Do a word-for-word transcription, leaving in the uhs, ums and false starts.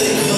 Blessings.